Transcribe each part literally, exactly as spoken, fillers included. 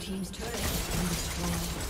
Team's turret has been destroyed.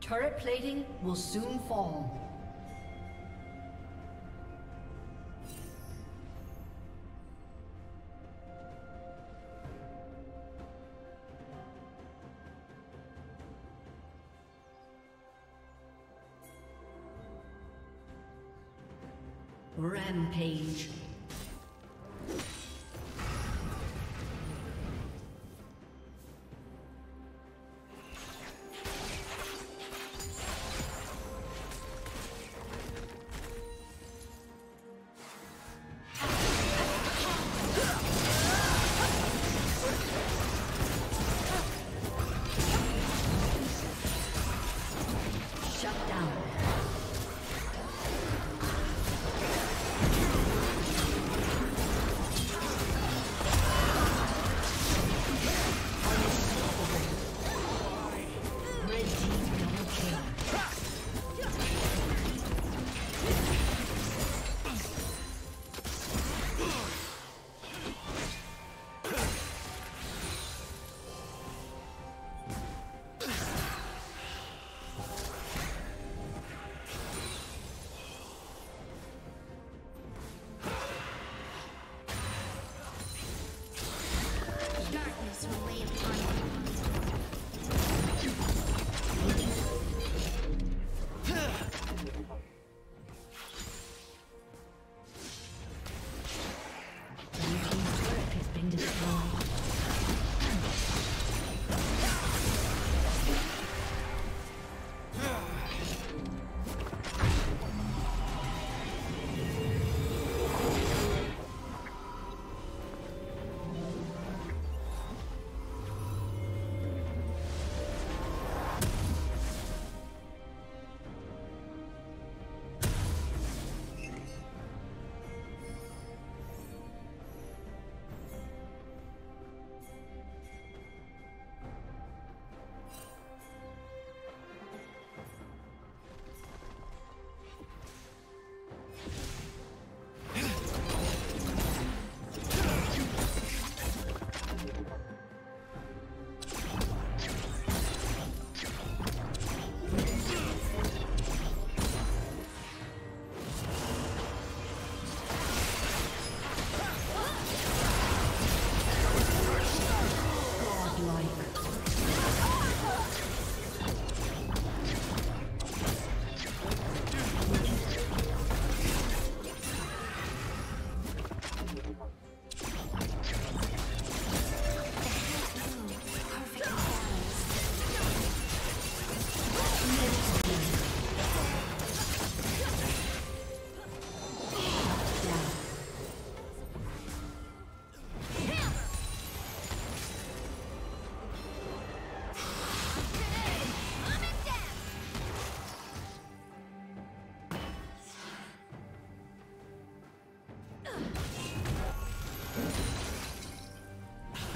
Turret plating will soon fall. Rampage. Shut down.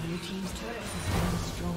Blue team's turret has been destroyed. Triple kill.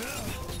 Yeah.